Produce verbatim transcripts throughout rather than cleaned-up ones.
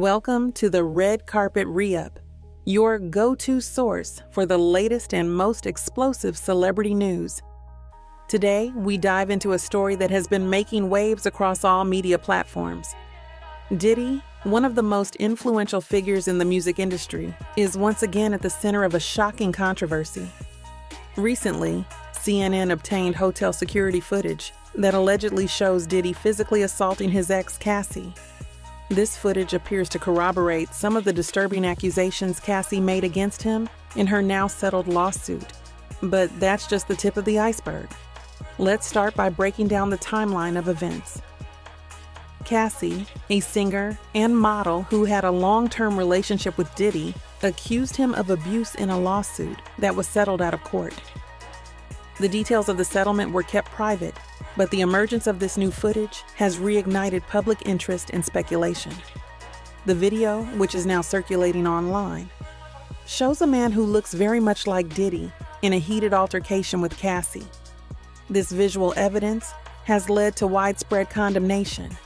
Welcome to the Red Carpet Re-Up, your go-to source for the latest and most explosive celebrity news. Today, we dive into a story that has been making waves across all media platforms. Diddy, one of the most influential figures in the music industry, is once again at the center of a shocking controversy. Recently, C N N obtained hotel security footage that allegedly shows Diddy physically assaulting his ex, Cassie. This footage appears to corroborate some of the disturbing accusations Cassie made against him in her now-settled lawsuit. But that's just the tip of the iceberg. Let's start by breaking down the timeline of events. Cassie, a singer and model who had a long-term relationship with Diddy, accused him of abuse in a lawsuit that was settled out of court. The details of the settlement were kept private, but the emergence of this new footage has reignited public interest and speculation. The video, which is now circulating online, shows a man who looks very much like Diddy in a heated altercation with Cassie. This visual evidence has led to widespread condemnation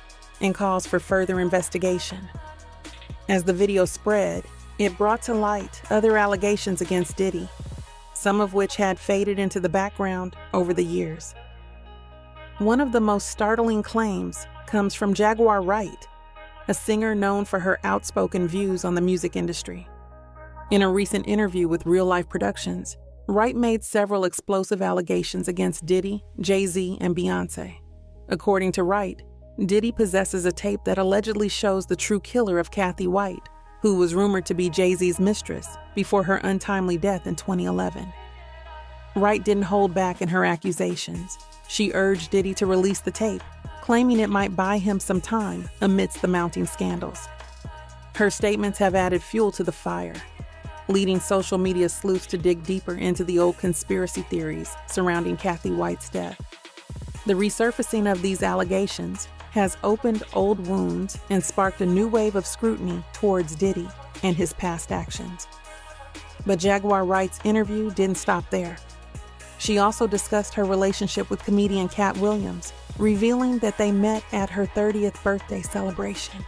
and calls for further investigation. As the video spread, it brought to light other allegations against Diddy, some of which had faded into the background over the years. One of the most startling claims comes from Jaguar Wright, a singer known for her outspoken views on the music industry. In a recent interview with Real Life Productions, Wright made several explosive allegations against Diddy, Jay-Z, and Beyoncé. According to Wright, Diddy possesses a tape that allegedly shows the true killer of Kathy White, who was rumored to be Jay-Z's mistress before her untimely death in twenty eleven. Wright didn't hold back in her accusations. She urged Diddy to release the tape, claiming it might buy him some time amidst the mounting scandals. Her statements have added fuel to the fire, leading social media sleuths to dig deeper into the old conspiracy theories surrounding Kathy White's death. The resurfacing of these allegations has opened old wounds and sparked a new wave of scrutiny towards Diddy and his past actions. But Jaguar Wright's interview didn't stop there. She also discussed her relationship with comedian Kat Williams, revealing that they met at her thirtieth birthday celebration.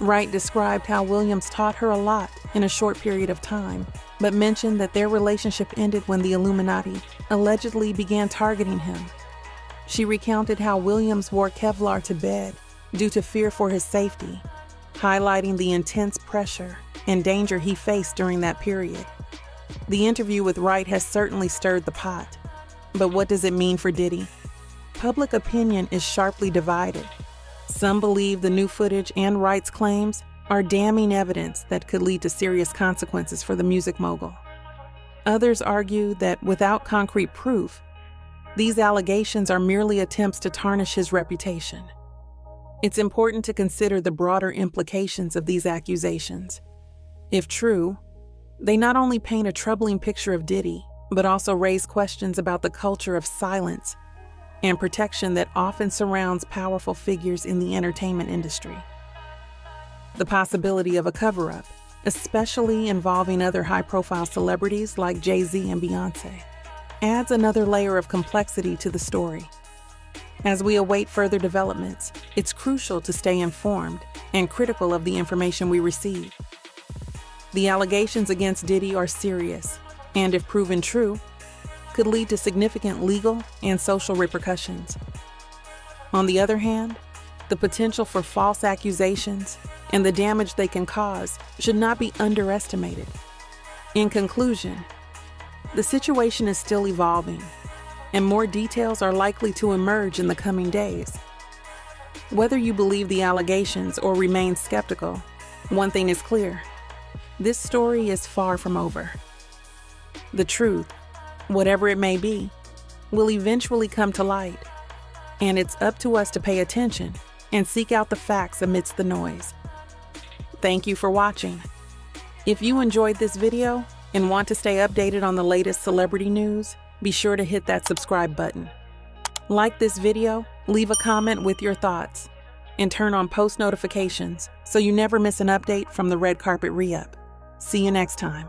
Wright described how Williams taught her a lot in a short period of time, but mentioned that their relationship ended when the Illuminati allegedly began targeting him. She recounted how Williams wore Kevlar to bed due to fear for his safety, highlighting the intense pressure and danger he faced during that period. The interview with Wright has certainly stirred the pot. But what does it mean for Diddy? Public opinion is sharply divided. Some believe the new footage and Wright's claims are damning evidence that could lead to serious consequences for the music mogul. Others argue that without concrete proof, these allegations are merely attempts to tarnish his reputation. It's important to consider the broader implications of these accusations. If true, they not only paint a troubling picture of Diddy, but also raise questions about the culture of silence and protection that often surrounds powerful figures in the entertainment industry. The possibility of a cover-up, especially involving other high-profile celebrities like Jay-Z and Beyoncé, adds another layer of complexity to the story. As we await further developments, it's crucial to stay informed and critical of the information we receive. The allegations against Diddy are serious, and if proven true, could lead to significant legal and social repercussions. On the other hand, the potential for false accusations and the damage they can cause should not be underestimated. In conclusion, the situation is still evolving, and more details are likely to emerge in the coming days. Whether you believe the allegations or remain skeptical, one thing is clear. This story is far from over. The truth, whatever it may be, will eventually come to light, and it's up to us to pay attention and seek out the facts amidst the noise. Thank you for watching. If you enjoyed this video and want to stay updated on the latest celebrity news, be sure to hit that subscribe button. Like this video, leave a comment with your thoughts, and turn on post notifications so you never miss an update from the Red Carpet Re-Up. See you next time.